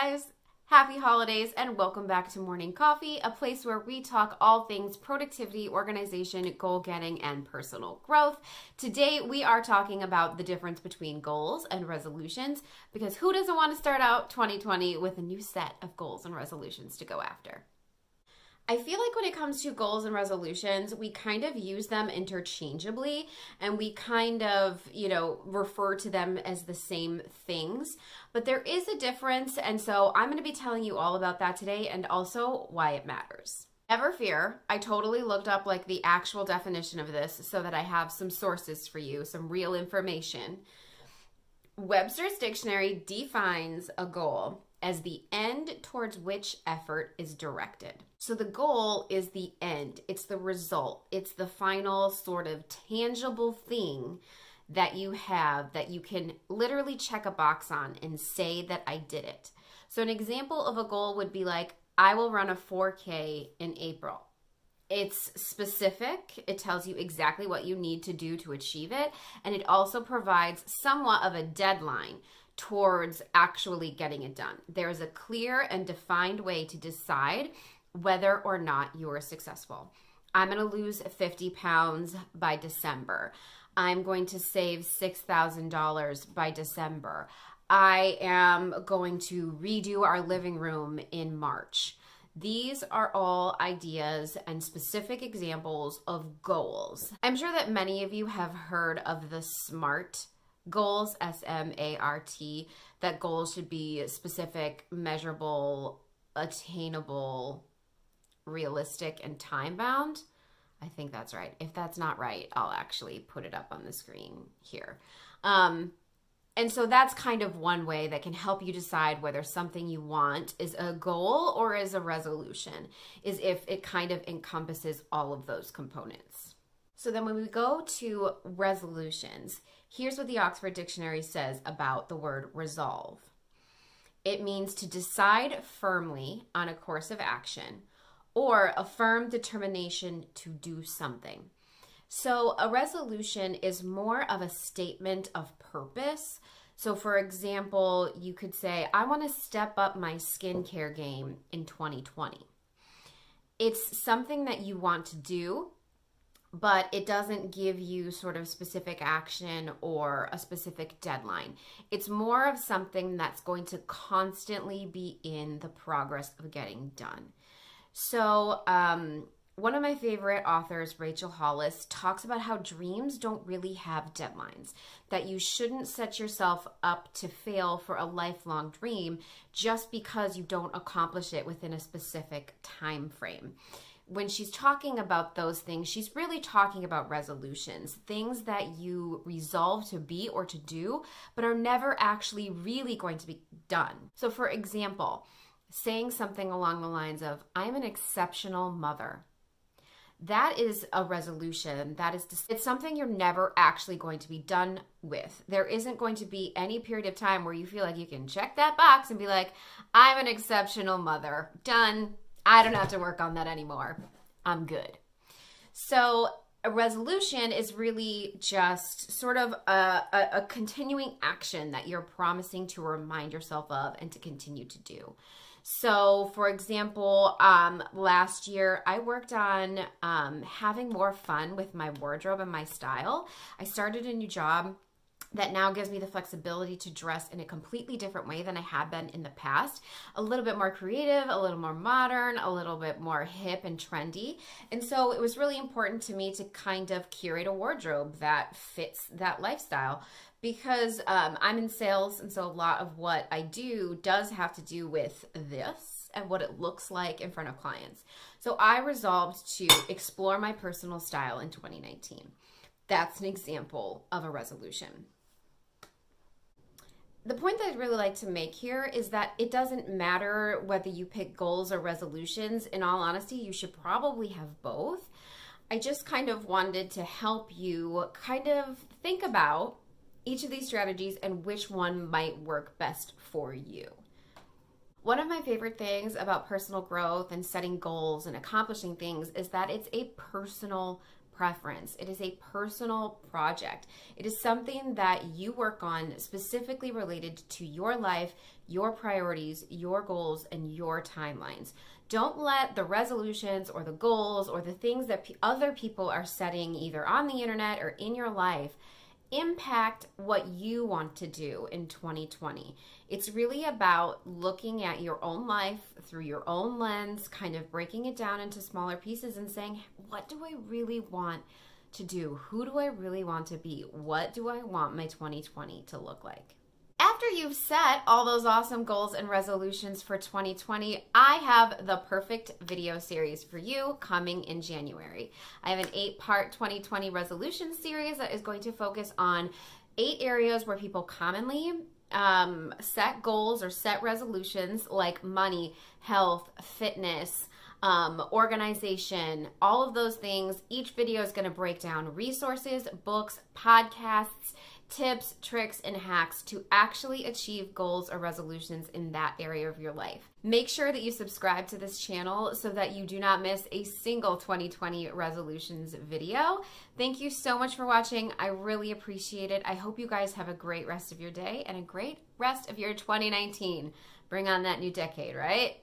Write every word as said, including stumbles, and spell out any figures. guys, happy holidays and welcome back to Morning Coffee, a place where we talk all things productivity, organization, goal getting, and personal growth. Today we are talking about the difference between goals and resolutions, because who doesn't want to start out twenty twenty with a new set of goals and resolutions to go after? I feel like when it comes to goals and resolutions, we kind of use them interchangeably and we kind of, you know, refer to them as the same things, but there is a difference. And so I'm going to be telling you all about that today and also why it matters. Never fear, I totally looked up like the actual definition of this so that I have some sources for you, some real information. Webster's Dictionary defines a goal as the end towards which effort is directed. So the goal is the end, it's the result, it's the final sort of tangible thing that you have that you can literally check a box on and say that I did it. So an example of a goal would be like, I will run a four K in April. It's specific, it tells you exactly what you need to do to achieve it, and it also provides somewhat of a deadline towards actually getting it done. There is a clear and defined way to decide whether or not you're successful. I'm gonna lose fifty pounds by December. I'm going to save six thousand dollars by December. I am going to redo our living room in March. These are all ideas and specific examples of goals. I'm sure that many of you have heard of the SMART goals, S M A R T, that goals should be specific, measurable, attainable, realistic, and time-bound. I think that's right. If that's not right, I'll actually put it up on the screen here. Um, and so that's kind of one way that can help you decide whether something you want is a goal or is a resolution, is if it kind of encompasses all of those components. So then when we go to resolutions, here's what the Oxford Dictionary says about the word resolve. It means to decide firmly on a course of action or a firm determination to do something. So a resolution is more of a statement of purpose. So for example, you could say, I want to step up my skincare game in twenty twenty. It's something that you want to do, but it doesn't give you sort of specific action or a specific deadline. It's more of something that's going to constantly be in the progress of getting done. So um, one of my favorite authors, Rachel Hollis, talks about how dreams don't really have deadlines, that you shouldn't set yourself up to fail for a lifelong dream just because you don't accomplish it within a specific time frame. When she's talking about those things, she's really talking about resolutions, things that you resolve to be or to do, but are never actually really going to be done. So for example, saying something along the lines of, I'm an exceptional mother. That is a resolution. That is, it's something you're never actually going to be done with. There isn't going to be any period of time where you feel like you can check that box and be like, I'm an exceptional mother, done. I don't have to work on that anymore. I'm good. So a resolution is really just sort of a, a, a continuing action that you're promising to remind yourself of and to continue to do. So for example, um, last year I worked on um, having more fun with my wardrobe and my style. I started a new job that now gives me the flexibility to dress in a completely different way than I had been in the past. A little bit more creative, a little more modern, a little bit more hip and trendy. And so it was really important to me to kind of curate a wardrobe that fits that lifestyle, because um, I'm in sales, and so a lot of what I do does have to do with this and what it looks like in front of clients. So I resolved to explore my personal style in twenty nineteen. That's an example of a resolution. The point that I'd really like to make here is that it doesn't matter whether you pick goals or resolutions. In all honesty, you should probably have both. I just kind of wanted to help you kind of think about each of these strategies and which one might work best for you. One of my favorite things about personal growth and setting goals and accomplishing things is that it's a personal preference. It is a personal project. It is something that you work on specifically related to your life, your priorities, your goals, and your timelines. Don't let the resolutions or the goals or the things that other people are setting either on the internet or in your life impact what you want to do in twenty twenty. It's really about looking at your own life through your own lens, kind of breaking it down into smaller pieces and saying, what do I really want to do? Who do I really want to be? What do I want my twenty twenty to look like? After you've set all those awesome goals and resolutions for twenty twenty, I have the perfect video series for you coming in January. I have an eight-part twenty twenty resolution series that is going to focus on eight areas where people commonly um, set goals or set resolutions, like money, health, fitness, Um, organization, all of those things. Each video is going to break down resources, books, podcasts, tips, tricks, and hacks to actually achieve goals or resolutions in that area of your life. Make sure that you subscribe to this channel so that you do not miss a single twenty twenty resolutions video. Thank you so much for watching. I really appreciate it. I hope you guys have a great rest of your day and a great rest of your twenty nineteen. Bring on that new decade, right?